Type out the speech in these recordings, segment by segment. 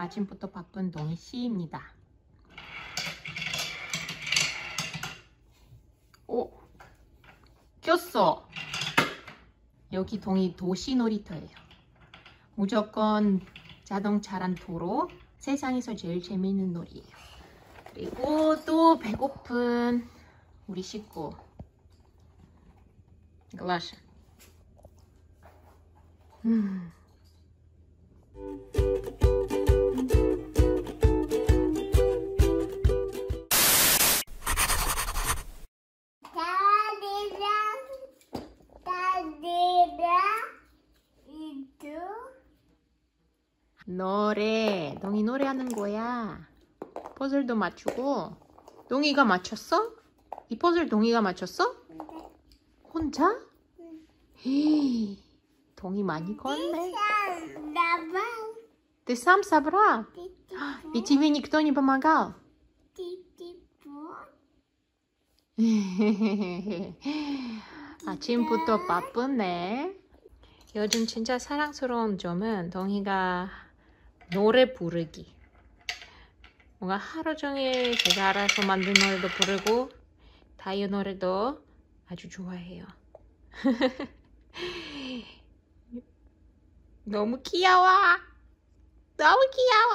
아침부터 바쁜 동희 씨입니다. 오! 꼈어! 여기 동희 도시 놀이터예요. 무조건 자동차란 도로, 세상에서 제일 재미있는 놀이에요. 그리고 또 배고픈 우리 식구 글라시. 노래, 동이 노래하는 거야. 퍼즐도 맞추고. 동이가 맞췄어? 이 퍼즐 동이가 맞췄어? 네. 혼자? 응. 히, 동이 많이 컸네. Ты сам собрал? И тебе никто не помогал? 아침부터 바쁘네. 요즘 진짜 사랑스러운 점은 동이가 노래 부르기. 뭔가 하루 종일 제가 알아서 만든 노래도 부르고 다이 노래도 아주 좋아해요. 너무 귀여워. 너무 귀여워.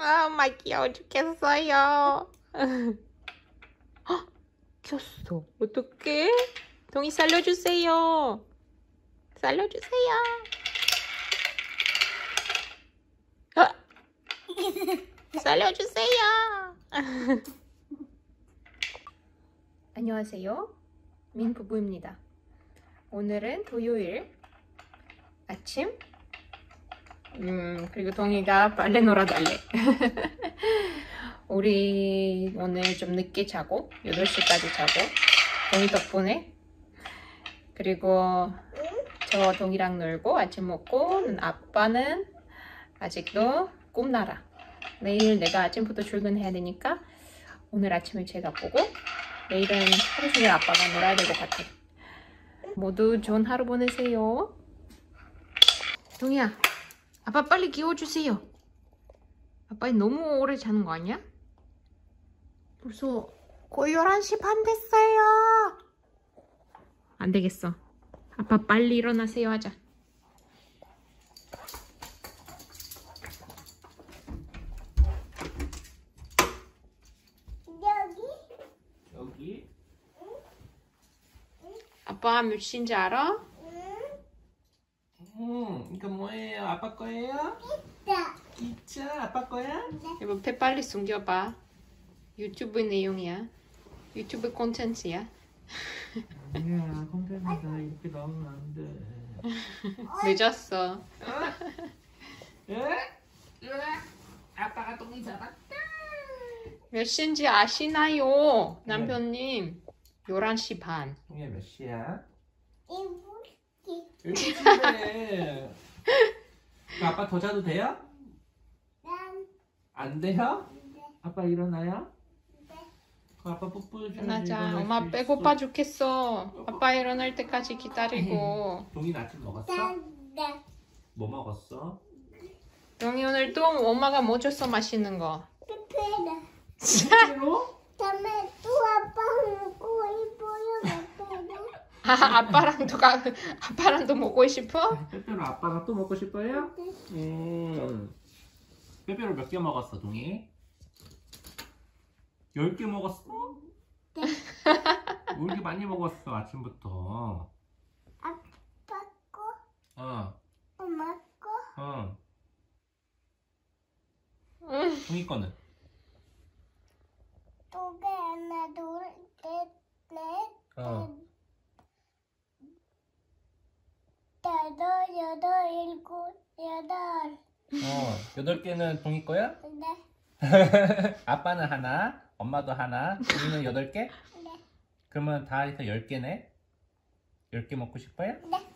아, 엄마 귀여워 죽겠어요. 어? 켰어. 어떡해? 동이 살려주세요. 살려주세요. 아! 살려주세요. 안녕하세요. 민부부입니다. 오늘은 토요일 아침. 그리고 동이가 빨래 놀아달래. 우리 오늘 좀 늦게 자고 8시까지 자고 동이 덕분에. 그리고 저 동이랑 놀고 아침 먹고 아빠는 아직도 꿈나라. 내일 내가 아침부터 출근해야 되니까 오늘 아침을 제가 보고 내일은 하루 종일 아빠가 놀아야 될 것 같아. 모두 좋은 하루 보내세요. 동이야, 아빠 빨리 깨워주세요. 아빠 너무 오래 자는 거 아니야? 벌써 거의 11시 반 됐어요. 안 되겠어. 아빠 빨리 일어나세요 하자. 여기? 응? 응? 아빠 몇 시인지 알아? 응. 이거 뭐예요? 아빠 거예요? 기차. 기차 아빠 거야? 네. 이거 옆에 빨리 숨겨봐. 유튜브 내용이야. 유튜브 콘텐츠야. 아니야, 콘텐츠가 이렇게 나오면 안 돼. 늦었어. 아빠가 동이 잡았다. 몇 시인지 아시나요? 남편님. 11시 반. 동이야, 몇 시야? 7시인데. 아빠 더 자도 돼요? 안 돼요? 아빠 일어나요? 아빠 뽀뽀 해줘야지. 엄마 배고파 죽겠어. 아빠 일어날 때까지 기다리고. 동이 아침 먹었어? 네. 뭐 먹었어? 동이 오늘 또 엄마가 뭐 줬어 맛있는 거? 페페라. 페페로? 다음에 또 아빠 먹고 싶어요. 페페로. 아, 아빠랑도 먹고 싶어? 페페로 아빠가 또 먹고 싶어요? 네. 페페로 몇 개 먹었어 동이? 10개 먹었어? 네. 10개 많이 먹었어, 아침부터. 아빠 거? 어. 엄마 거? 어. 동이 거는? 2개, 하나, 둘, 넷, 다섯, 여덟, 일곱, 여덟. 8개는 동이 거야? 네. 아빠는 하나, 엄마도 하나, 우리는 8개? 네. 그러면 다 해서 10개네? 10개 먹고 싶어요? 네.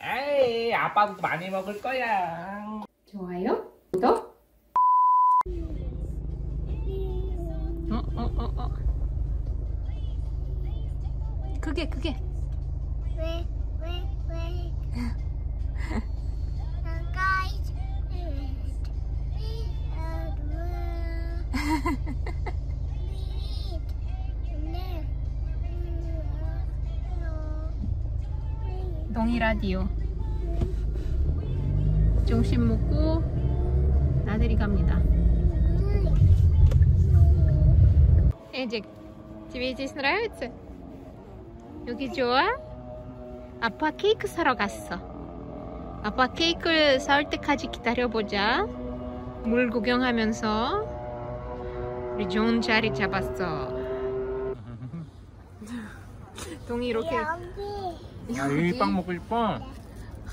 에이, 아빠도 많이 먹을 거야. 좋아요? 구독? 크게. 왜? 강의라디오. 중심 먹고 나들이 갑니다. Эдик, тебе здесь нравится? 여기 좋아? 아빠 케이크 사러 갔어. 아빠 케이크를 사올 때까지 기다려보자. 물 구경하면서 우리 좋은 자리 잡았어. 동이 이렇게 야, 빵 먹고 싶어?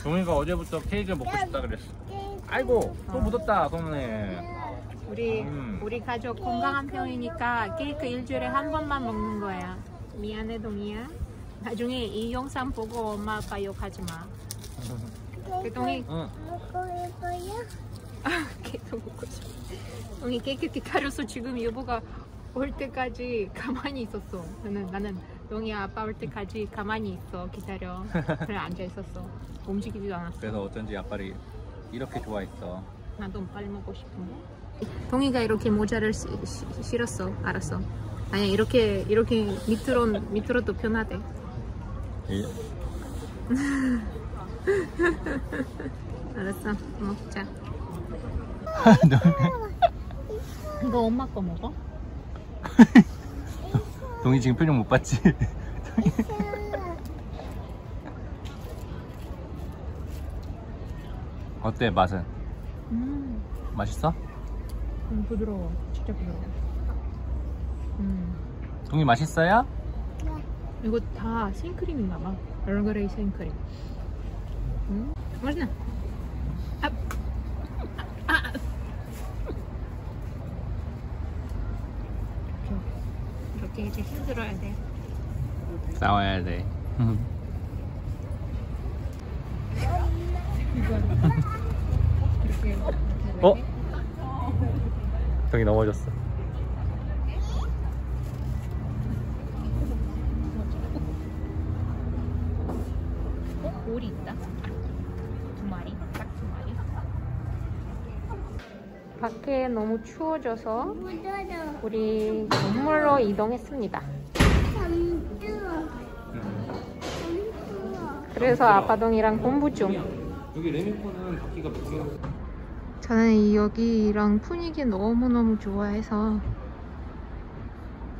동이가 어제부터 케이크 먹고 싶다 그랬어. 아이고, 또 묻었다, 동네. 우리 가족 건강한 편이니까 케이크 일주일에 한 번만 먹는 거야. 미안해 동이야. 나중에 이 영상 보고 엄마 아빠 욕하지 마. 동이 먹고 싶어요? 케이크 먹고 싶어. 동이 케이크 기다려서 지금 여보가 올 때까지 가만히 있었어. 나는 동이야 아빠 올 때까지 가만히 있어. 기다려. 그래 앉아 있었어. 움직이지도 않았어. 그래서 어쩐지 아빠를 이렇게 좋아했어. 나도 빨리 먹고 싶은데. 동이가 이렇게 모자를 실었어. 알았어. 아니야 이렇게 밑으로도 편하대. 예. 알았어 먹자. 이거 엄마 거 먹어? 동이 지금 표정 못 봤지? 어때 맛은? 맛있어? 부드러워. 진짜 부드러워. 동이 맛있어요? 네. 이거 다 생크림인가봐. 얼그레이 생크림. 맛있나? 이렇게 이제 흔들어야 돼. 싸워야 돼. 이렇게. 어? 동이 넘어졌어. 오리 있다. 두 마리, 딱 두 마리. 밖에 너무 추워져서 우리 건물로 이동했습니다. 그래서 아빠동이랑 공부 중. 여기 레미코는 바퀴가 몇 개야? 저는 여기 이런 분위기 너무너무 좋아해서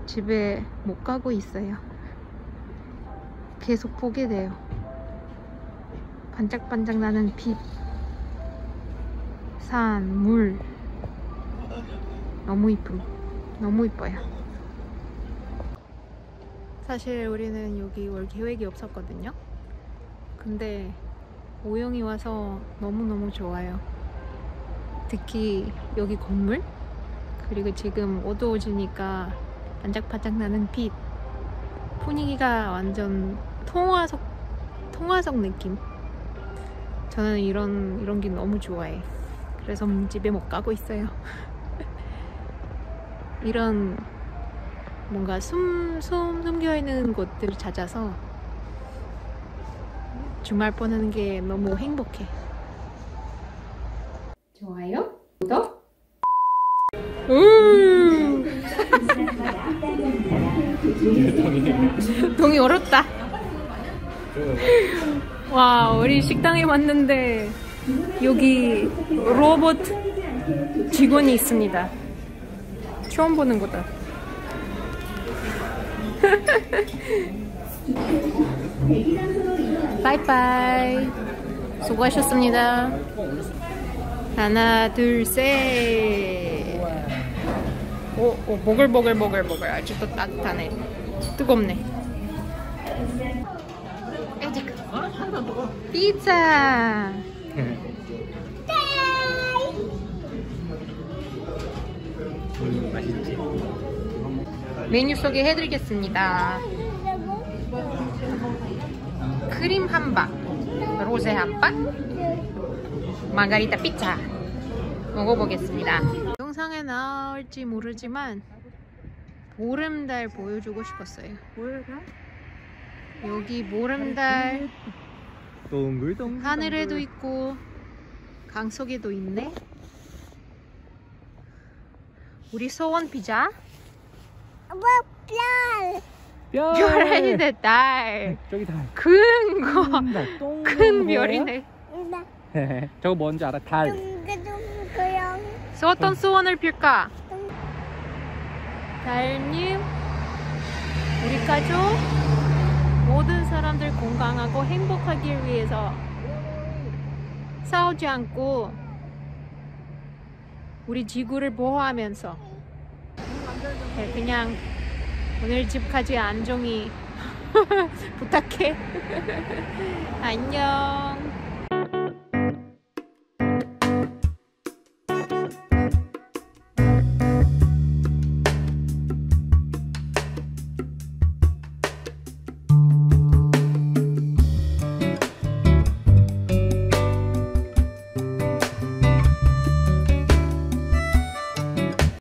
집에 못 가고 있어요. 계속 보게 돼요. 반짝반짝 나는 빛, 산, 물. 너무 이쁨. 너무 이뻐요. 사실 우리는 여기 올 계획이 없었거든요. 근데 오영이 와서 너무너무 좋아요. 특히 여기 건물? 그리고 지금 어두워지니까 반짝반짝 나는 빛. 분위기가 완전 통화석 느낌. 저는 이런 게 너무 좋아해. 그래서 집에 못 가고 있어요. 이런 뭔가 숨겨있는 곳들을 찾아서 주말 보내는 게 너무 행복해. 좋아요, 구독. 동이 어렵다. 와, 우리 식당에 왔는데 여기 로봇 직원이 있습니다. 처음 보는 거다. 바이바이. 수고하셨습니다. 하나, 둘, 셋. 오, 보글보글. 아직도 따뜻하네. 뜨겁네. 피자. 맛있지? 메뉴 소개해드리겠습니다. 크림 함박, 로제 함박. 마가리타 피자 먹어보겠습니다. 영상에 나올지 모르지만 보름달 보여주고 싶었어요. 여기 보름달 동글동글 하늘에도 있고 강 속에도 있네. 우리 소원 피자 별. 별이네 달. 저기 달. 큰 거. 큰 별이네. 저거 뭔지 알아? 달. 어떤 소원을 빌까? 달님, 우리 가족 모든 사람들 건강하고 행복하길 위해서 싸우지 않고 우리 지구를 보호하면서 그냥 오늘 집까지 안종이 부탁해. 안녕.